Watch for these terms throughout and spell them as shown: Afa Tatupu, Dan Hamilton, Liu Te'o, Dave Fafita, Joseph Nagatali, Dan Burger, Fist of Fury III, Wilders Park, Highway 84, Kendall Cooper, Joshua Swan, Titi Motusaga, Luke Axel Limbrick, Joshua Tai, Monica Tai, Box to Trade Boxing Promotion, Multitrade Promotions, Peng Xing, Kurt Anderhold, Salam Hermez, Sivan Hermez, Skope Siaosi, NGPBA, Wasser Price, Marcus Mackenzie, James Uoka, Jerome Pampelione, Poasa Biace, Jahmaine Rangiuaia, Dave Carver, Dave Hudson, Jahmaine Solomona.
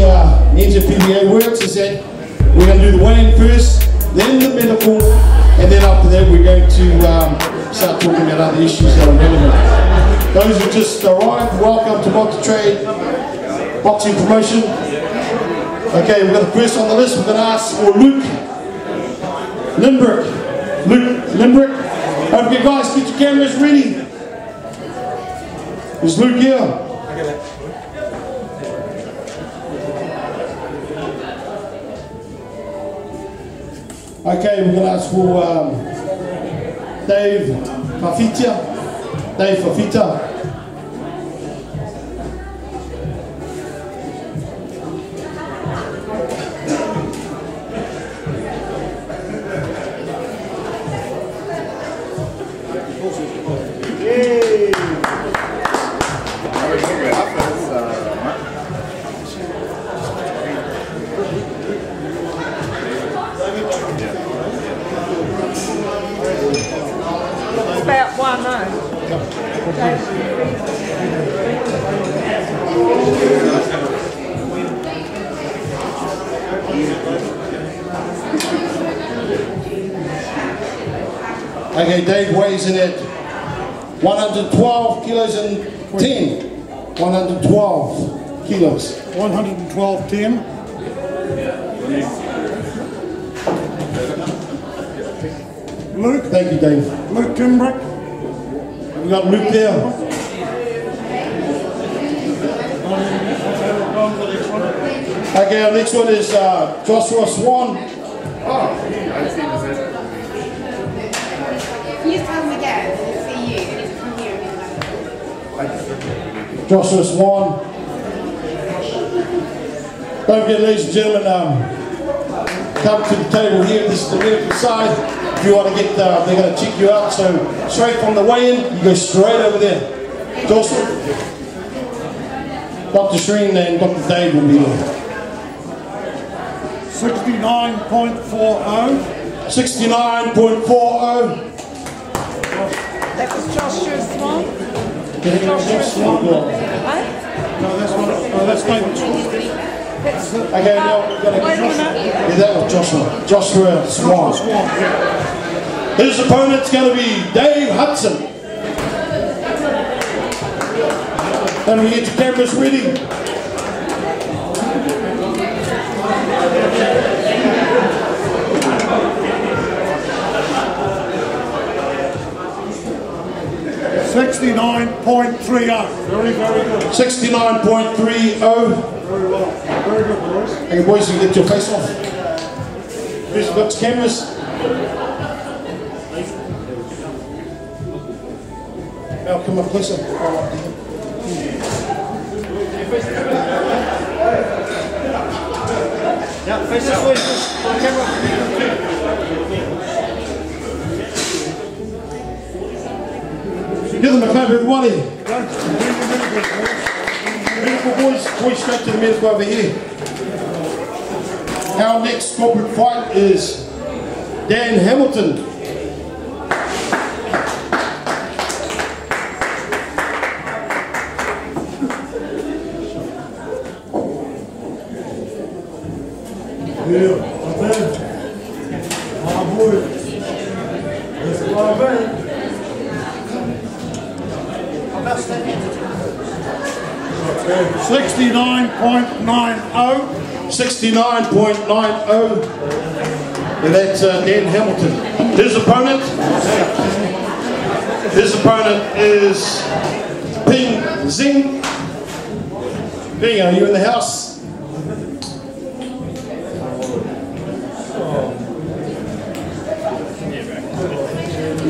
the NGPBA works is that we're going to do the weighing first, then the medical, and then after that we're going to start talking about other issues that are relevant. Those who just arrived, welcome to Box to Trade Boxing Promotion. Okay, we've got the first on the list. We're going to ask for Luke Limbrick. Luke Limbrick. Okay, guys, get your cameras ready. Is Luke here? Okay, we're going to ask for Dave Fafita. Dave Fafita. Okay, Dave weighs in at 112 kilos and 10. 112 kilos. 112, 10. Luke. Thank you, Dave. Luke Timbrick. We got Luke there. Okay, our next one is Joshua Swan. Oh, I've seen this. Joshua Swan. Don't forget, ladies and gentlemen, come to the table here. This is the medical side. If you want to get, they're going to check you out. So straight from the weigh-in, you go straight over there. Joshua, Dr. Shreen and Dr. Dave will be there. 69.40. 69.40. That was Joshua Swan. Okay, now we've got Joshua. Yeah, that was Joshua. Joshua Swan. His opponent's going to be Dave Hudson. And we get your cameras ready. $69.30. Very good. 69.30. Very well. Very good, boys. Hey, boys, you get your face off. Here's the cameras. Now, come up closer. Now, face this way. Camera. Give them a clap, everybody. Medical boys, point straight to the medical over here. Our next corporate fight is Dan Hamilton. And that's Dan Hamilton. His opponent is Peng Xing. Peng, are you in the house?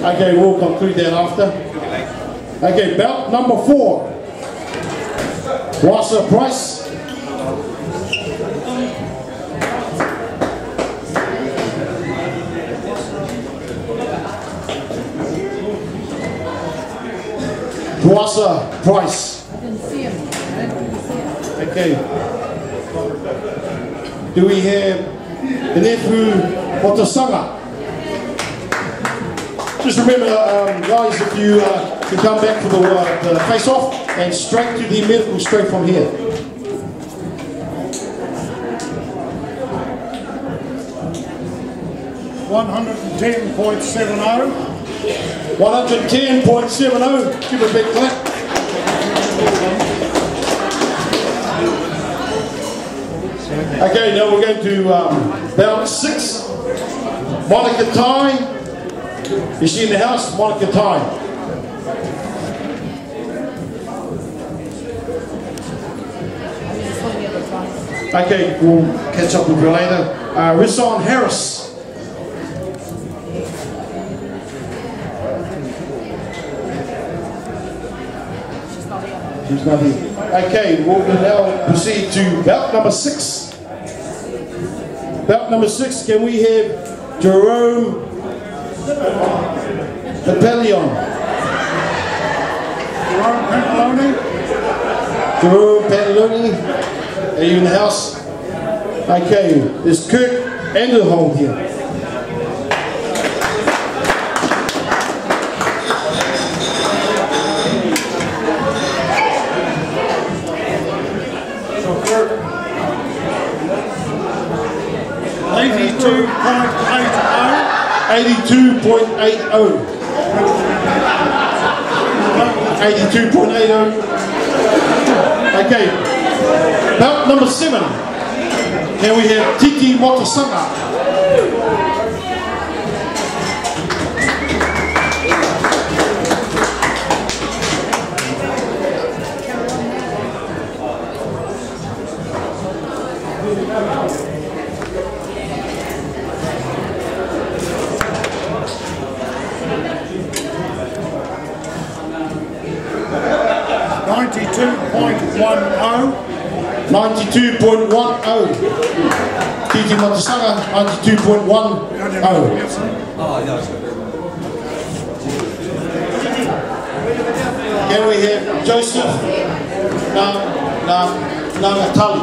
Okay, we'll conclude that after. Okay, belt number 4. Wasser Price. Wasser Price. I didn't see him. Okay. Do we have the nephew Motusaga? Just remember, guys, if you can come back for the face-off and straight to the medical, straight from here. 110.70. 110.70. Give a big clap. Okay, now we're going to bout 6. Monica Tai. Is she in the house? Monica Tai. Okay, we'll catch up with you later. Rison Harris. She's not here. Okay, we'll now proceed to bout number 6. Bout number 6, can we have Jerome Pampelione? Jerome Pampelione? Jerome Pampelione? Are you in the house? Okay, there's Kurt Anderhold here. $82.80. Okay. Bout number 7. Here we have Titi Motusaga. Titi Motusaga, 92.10. Can we have Joseph Nagatali?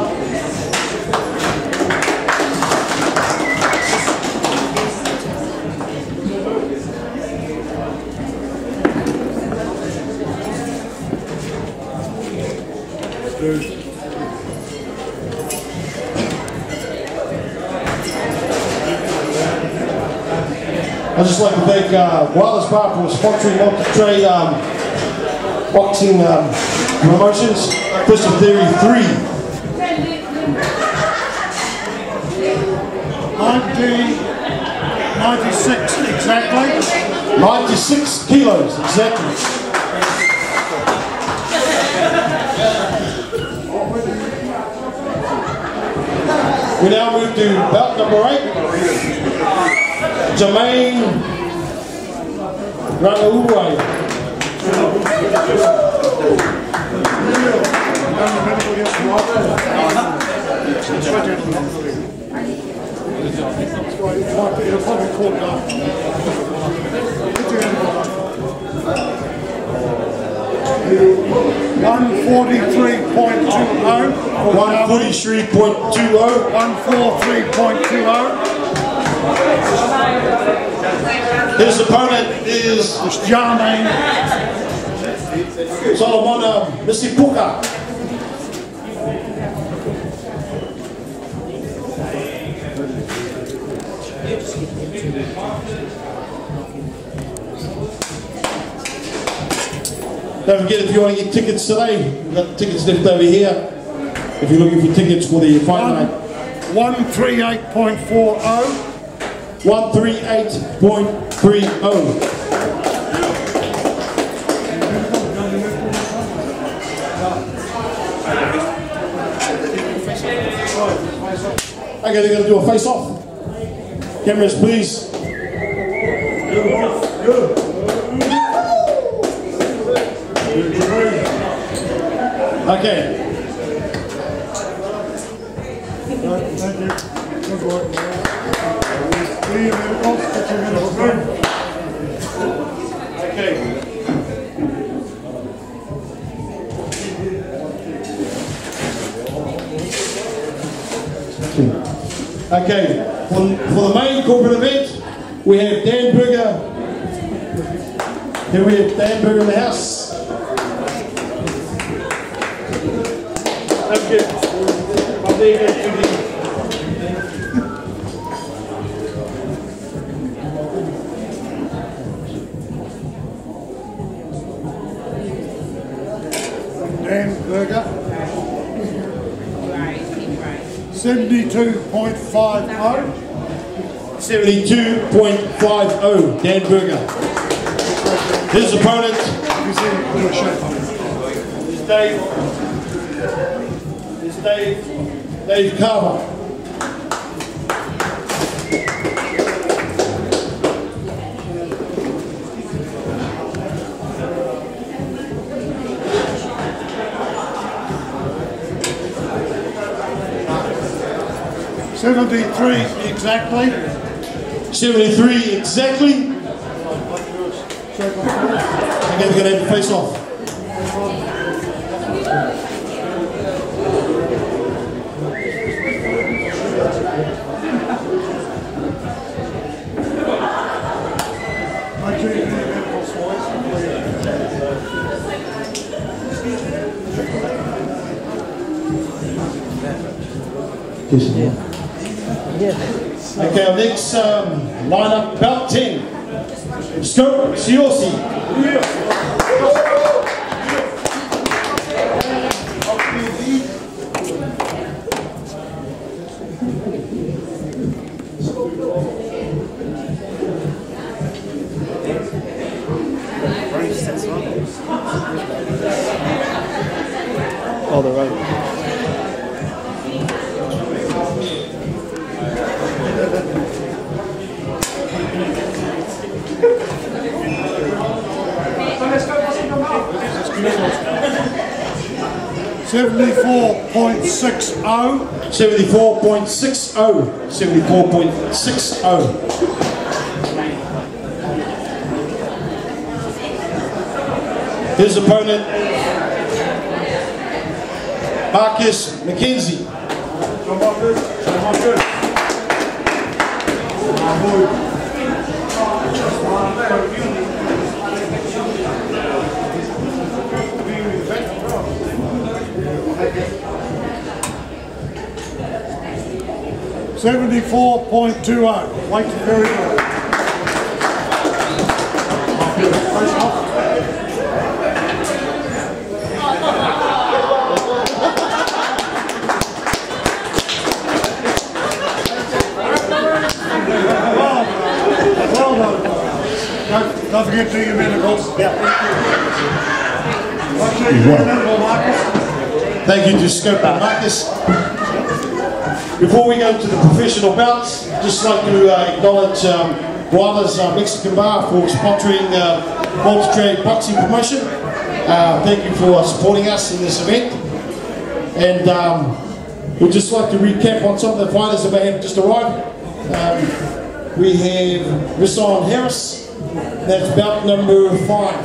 I'd just like to thank Wilders Park for sponsoring Multitrade Boxing Promotions, Fist of Fury III. 96 exactly. 96 kilos exactly. We now move to bout number 8. Jahmaine Rangiuaia. $143.20. His opponent is Jahmaine Solomona Misipoka. Don't forget, if you want to get tickets today, we've got tickets left over here. If you're looking for tickets for the fight night. 138.40. 138.30. Okay, they're going to do a face-off. Cameras, please. Okay. Okay. Okay. For the main corporate event, we have Dan Burger. Here we have Dan Burger in the house. Okay. Dan Burger. 72.50. 72.50, Dan Burger. His opponent is Dave Carver. $73 exactly. I think we're going to have to face off. Okay, our next lineup, bout 10, Skope Siaosi. Oh, they're right. $74.60. His opponent, Marcus Mackenzie. $74.20. Weight very good. Don't forget to your medicals. Thank you to Skope Marcus. Before we go to the professional bouts, just like to acknowledge Wilders Mexican Bar for sponsoring Multitrade Boxing Promotion. Thank you for supporting us in this event. And we'd just like to recap on some of the fighters that have just arrived. We have Rison Harris, that's bout number 5.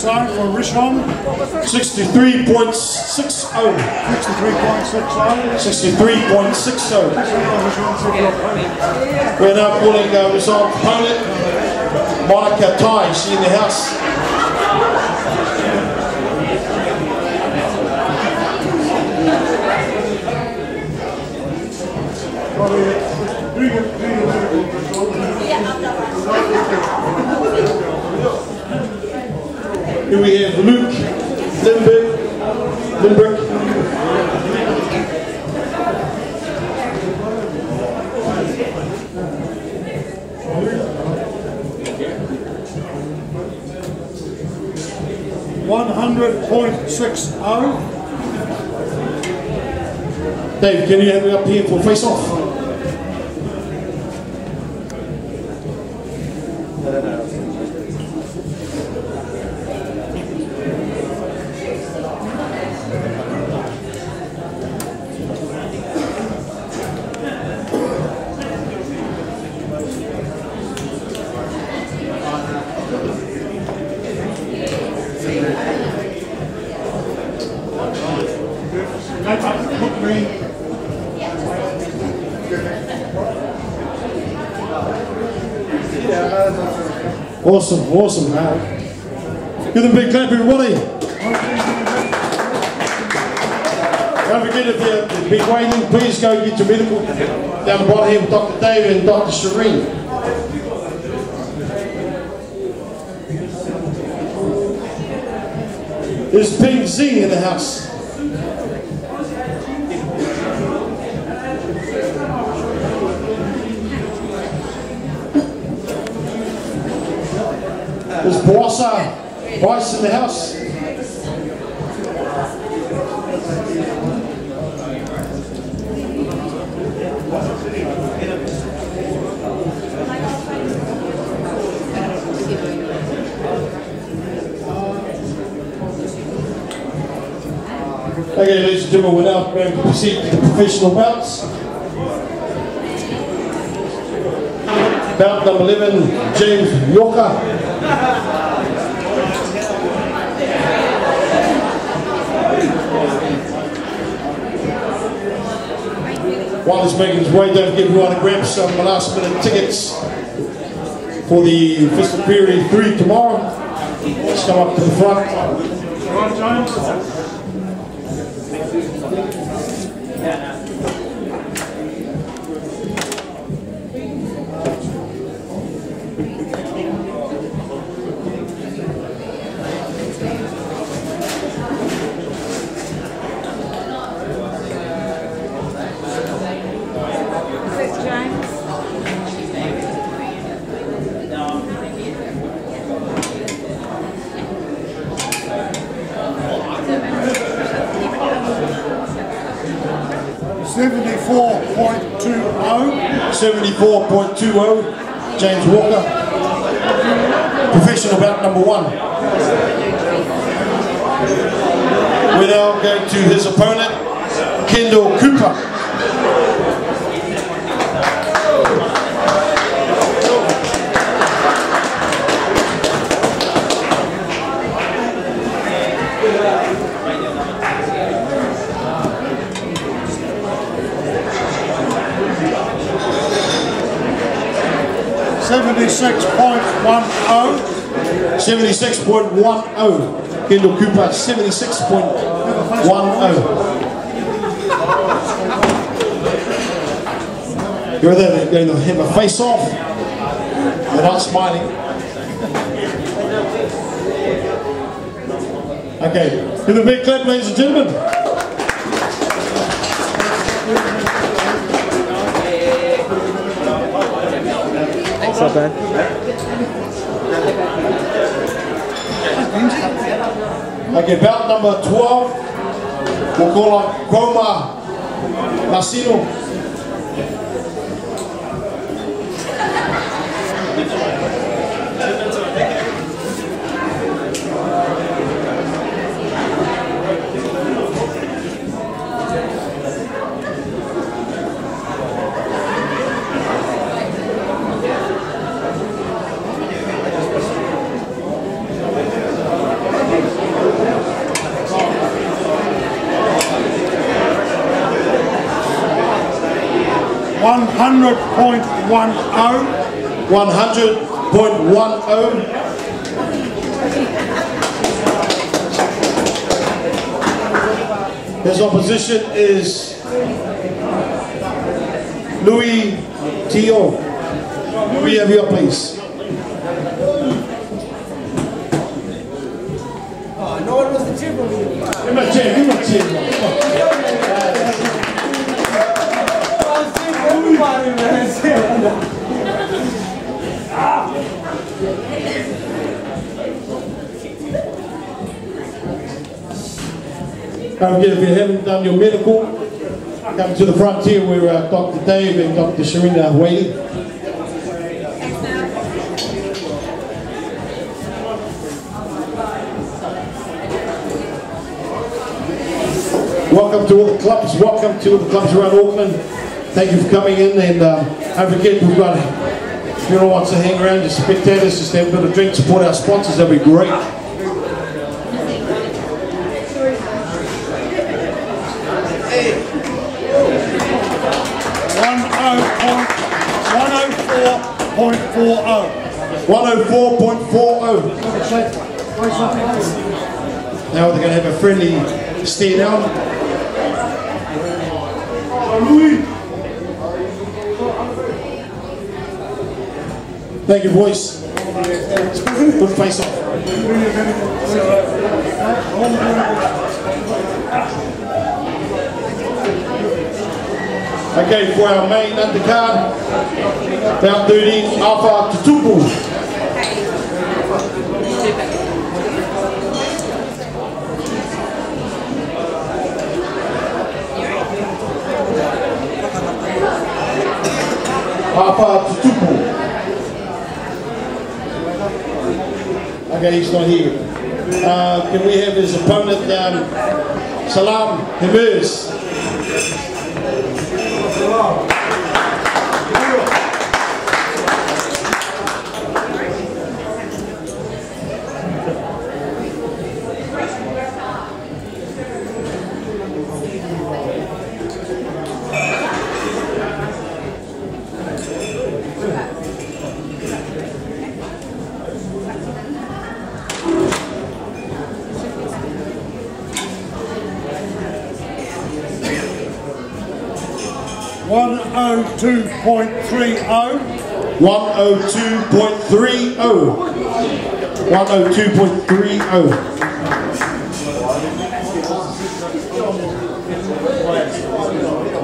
For Rishon. 63.60. 63.60. We're now calling Rishon's opponent, Monica Tai. She's in the house. Here we have Luke Limbrick. $100.60. Dave, can you have it up here for face off? Awesome, awesome. Give them a big clap, everybody. Don't forget, if you've been waiting, please go get your medical down the bottom here with Dr. Dave and Dr. Serene. There's Peng Xing in the house. There's Poasa Biace in the house. Okay, ladies and gentlemen, we're now going to proceed to the professional bouts. Bout number 11, James Uoka. While he's making his way, don't forget everyone to grab some last minute tickets for the Fist of Fury III tomorrow. Let's come up to the front. James Walker, professional bout number 1. We're now going to his opponent, Kendall Cooper. $76.10. Kendall Cooper, 76.10. You're either going to have a face-off, you're not smiling. Okay, give a big clap, ladies and gentlemen. Not bad. Okay, bout number 12. We'll call on Crom Masina. $100.10. His opposition is Liu Te'o. Liu, have your place. Oh, no one was the champion. Give me a chair, give me a chair. If you haven't done your medical, come to the frontier where Dr. Dave and Dr. Serena are waiting. Welcome to all the clubs, welcome to all the clubs around Auckland. Thank you for coming in, and don't forget, we've got, if you don't want to hang around, just spectators, just have a bit of drink, support our sponsors, that'd be great. $104.40. Now they're going to have a friendly stare down. Thank you, boys. Good face off. Okay, for our main undercard, round 13, Afa Tatupu. Afa Tatupu. Okay, he's not here. Can we have his opponent, Salam Hermez?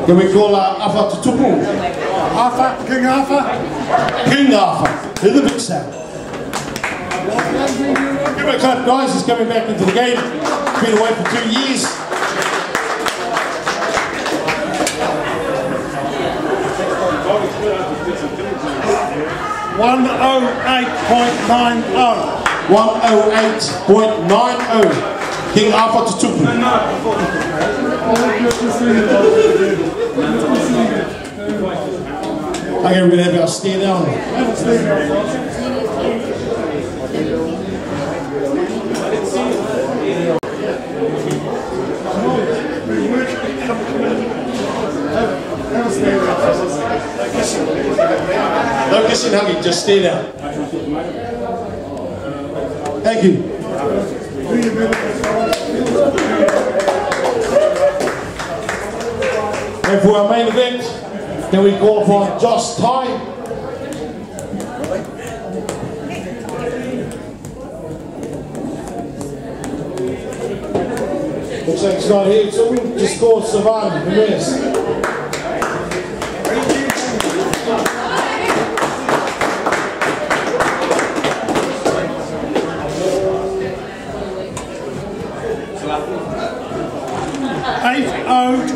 Can we call Afa Tatupu? Afa, King Afa? King Afa, to the big sound. Give it a clap, guys. He's coming back into the game. Been away for 2 years. $108.90. King Afa Tatupu. Okay, we're going to have our stare down. No kissing, hugging, just stare down. Thank you. And for our main event, can we call upon Josh Tai? Looks like he's not here, so we can just call Sivan Hermez.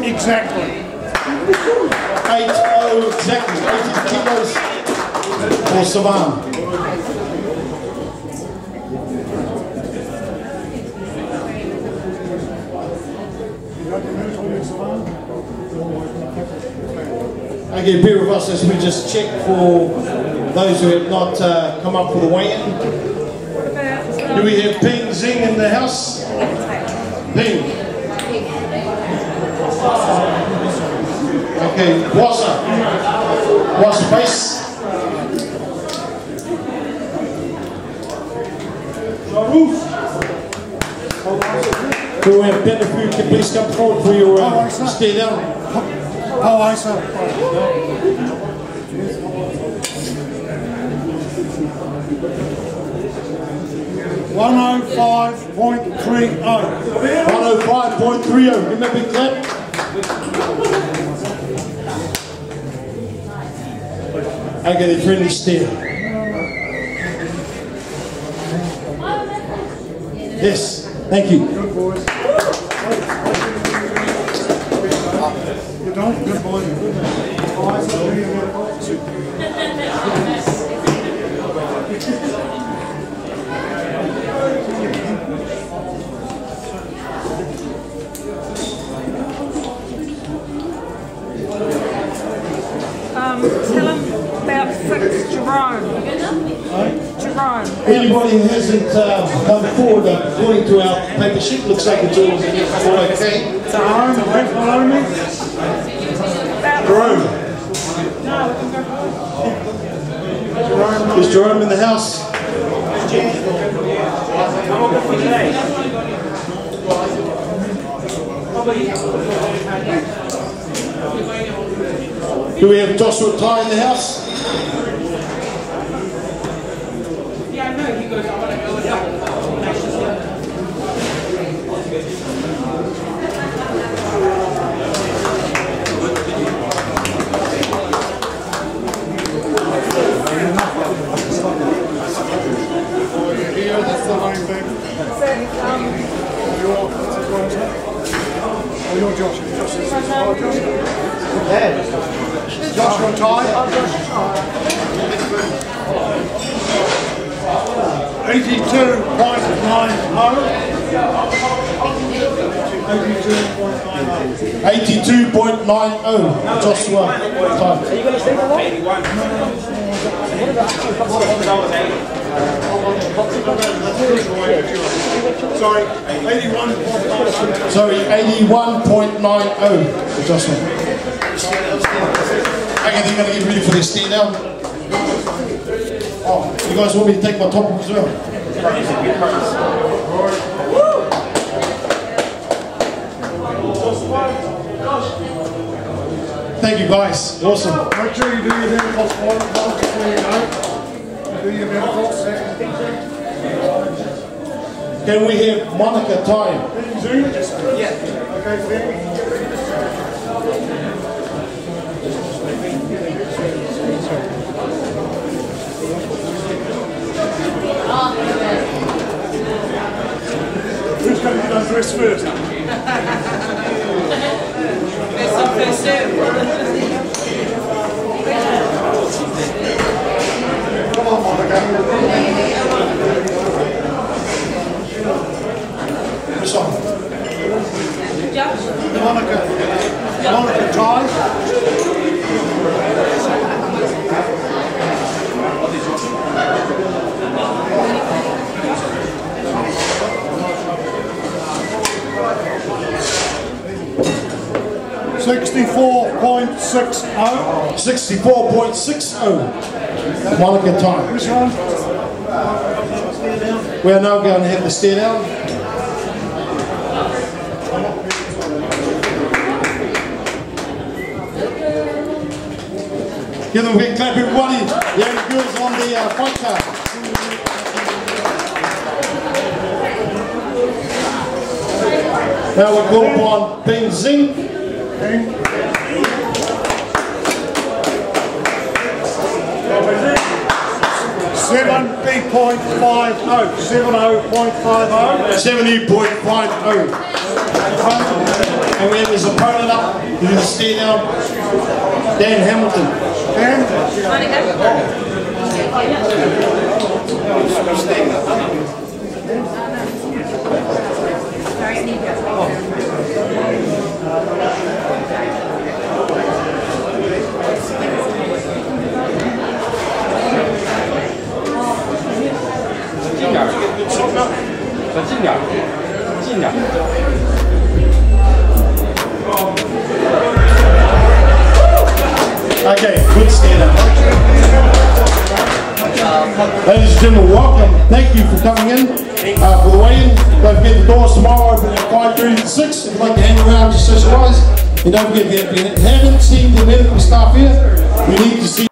Exactly. 8-0 exactly. 80 kilos for Sivan. Okay, bear with us as we just check for those who have not come up for the weigh-in. Do we have Peng Xing in the house? Peng. Okay, Wasser Price. Do we have Ben, if you can please come forward for your stay down? Oh, I saw. $105.30. Give me a big clap. Okay, the friendly stare. Yes, thank you. Good boys. You're doing good, boys. Tell him about Jerome. Anybody who hasn't come forward, according to our paper sheet, looks like it's all okay. Jerome. Is Jerome in the house? Do we have Joshua Tai in the house? Yeah, no, he goes, I want to go with that. Yeah, that's the main thing. You're Joshua. Joshua. Joshua Tai. Oh, 82.90. 82.90. Joshua Tai. Are you going to stay that long? 81. Sorry, 81.90. Sorry, 81.90 for Joshua. I think I'm going to get ready for this stand now. Oh, you guys want me to take my top off as well? Thank you guys, awesome. Make sure you do your medicals for before you go. Do your medicals. Can we have Monica Tai? Yeah. Okay, Sam. Who's going to get undressed first? Come on, Monica. This one. Monica drive. $64.60. Monica Tai. Which one? We are now going to have the stare down. Give them a big clap, everybody. Yeah, the girls on the fight card. Now we call upon Peng Xing. $70.50. And we have his opponent up. You can see now, Dan Hamilton. Dan? Okay, good stand up. Ladies and gentlemen, welcome. Thank you for coming in. For the weigh-in, don't forget the doors tomorrow open at 5:30 to 6. If you'd like to hang around, just socialise. And don't forget, if you haven't seen the medical staff here, you need to see